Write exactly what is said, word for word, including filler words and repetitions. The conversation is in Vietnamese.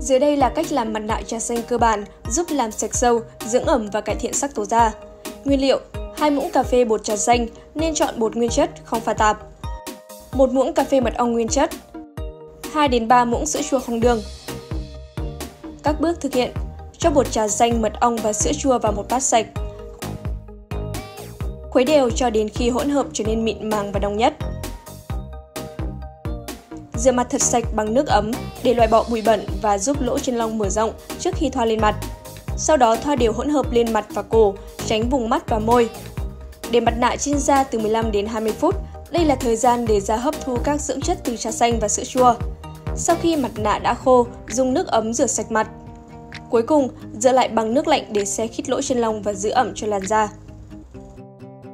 Dưới đây là cách làm mặt nạ trà xanh cơ bản giúp làm sạch sâu, dưỡng ẩm và cải thiện sắc tố da. Nguyên liệu: hai muỗng cà phê bột trà xanh, nên chọn bột nguyên chất không pha tạp. một muỗng cà phê mật ong nguyên chất. hai đến ba muỗng sữa chua không đường. Các bước thực hiện: cho bột trà xanh, mật ong và sữa chua vào một bát sạch. Khuấy đều cho đến khi hỗn hợp trở nên mịn màng và đồng nhất. Rửa mặt thật sạch bằng nước ấm để loại bỏ bụi bẩn và giúp lỗ chân lông mở rộng trước khi thoa lên mặt. Sau đó thoa đều hỗn hợp lên mặt và cổ, tránh vùng mắt và môi. Để mặt nạ trên da từ mười lăm đến hai mươi phút. Đây là thời gian để da hấp thu các dưỡng chất từ trà xanh và sữa chua. Sau khi mặt nạ đã khô, dùng nước ấm rửa sạch mặt. Cuối cùng, rửa lại bằng nước lạnh để se khít lỗ chân lông và giữ ẩm cho làn da.